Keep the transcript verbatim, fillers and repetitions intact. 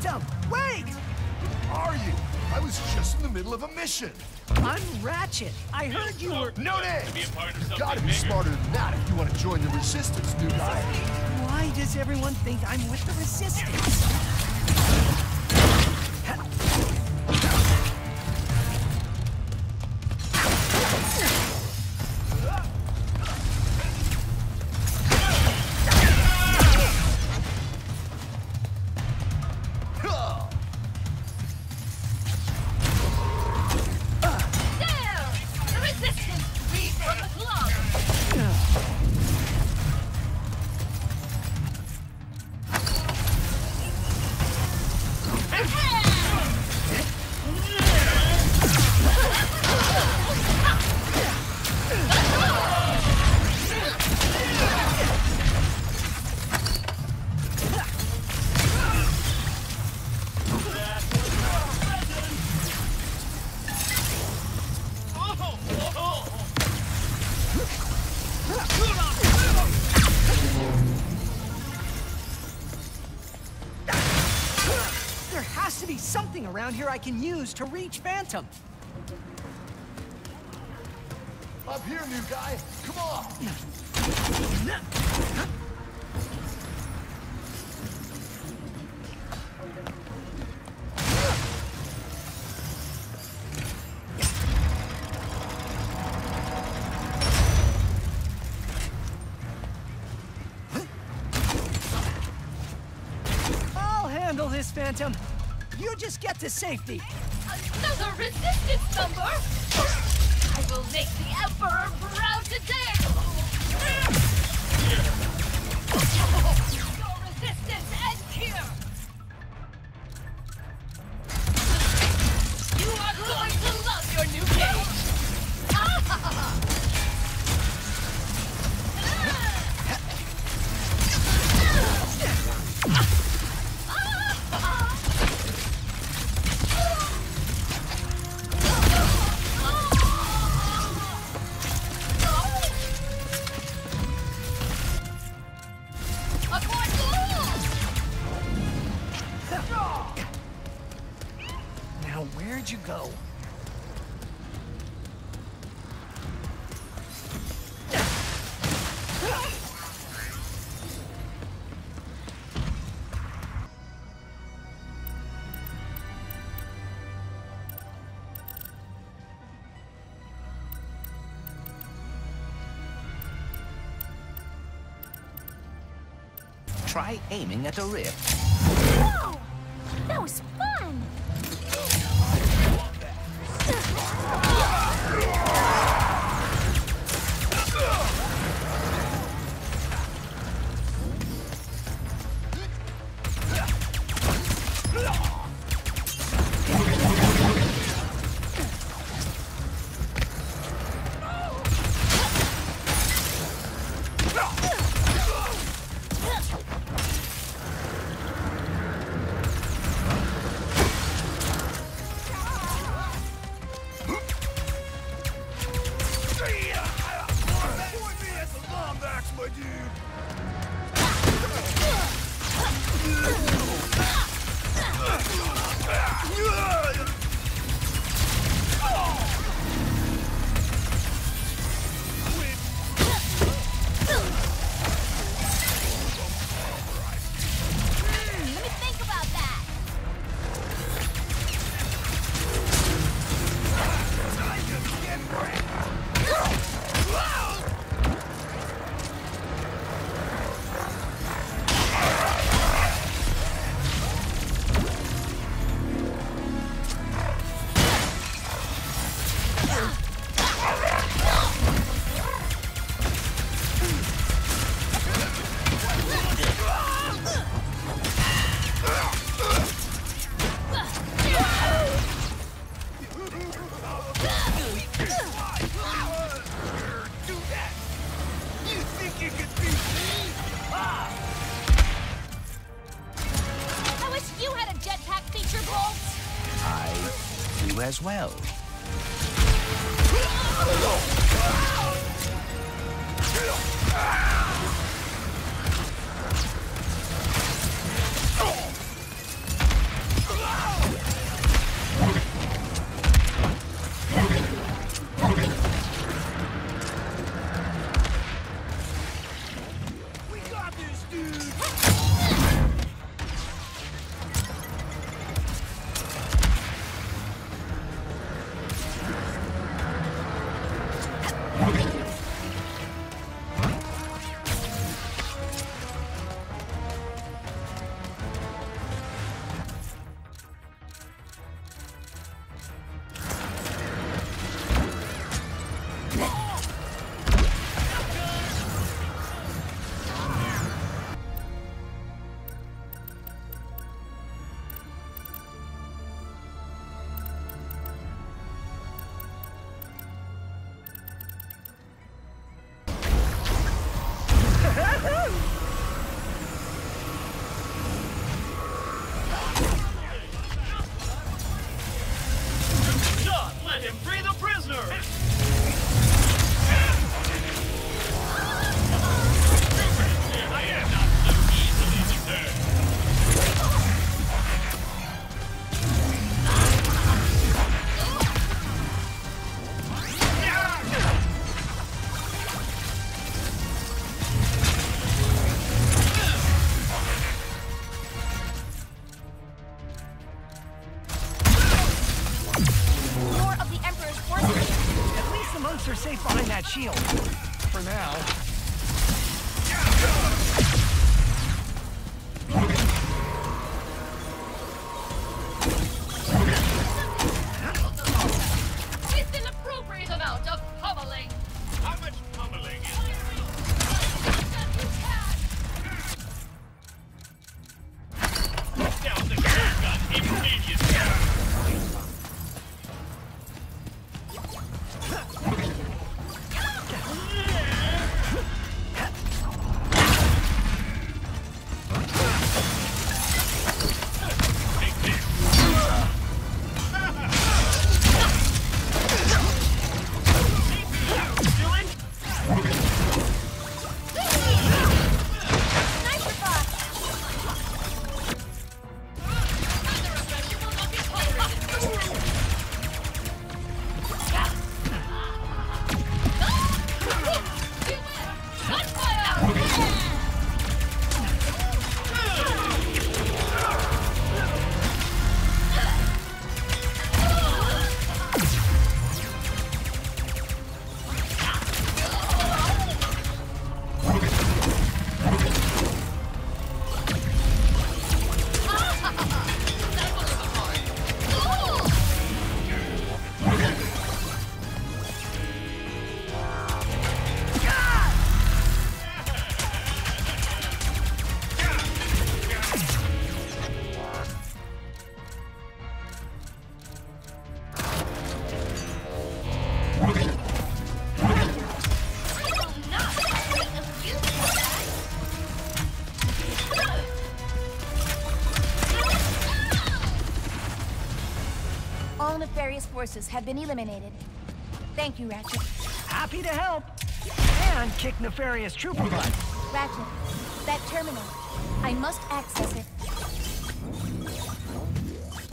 Phantom, wait! Who are you? I was just in the middle of a mission. I'm Ratchet. I heard you were... No names! You've got to be smarter than that if you want to join the Resistance, new guy. Why does everyone think I'm with the Resistance? Something around here I can use to reach Phantom. Up here, new guy. Come on. I'll handle this, Phantom. You just get to safety. Another resistance number? I will make the Emperor proud today! Your resistance ends here! You are going to love your new game! Ah! Where'd you go? Try aiming at a rift. Whoa! That was fun! As well. Folks are safe behind that shield. For now. With an appropriate amount of pummeling. How much pummeling is there? Down the shotgun immediately. Nefarious forces have been eliminated. Thank you, Ratchet. Happy to help. And kick Nefarious trooper butt. Ratchet, that terminal. I must access it.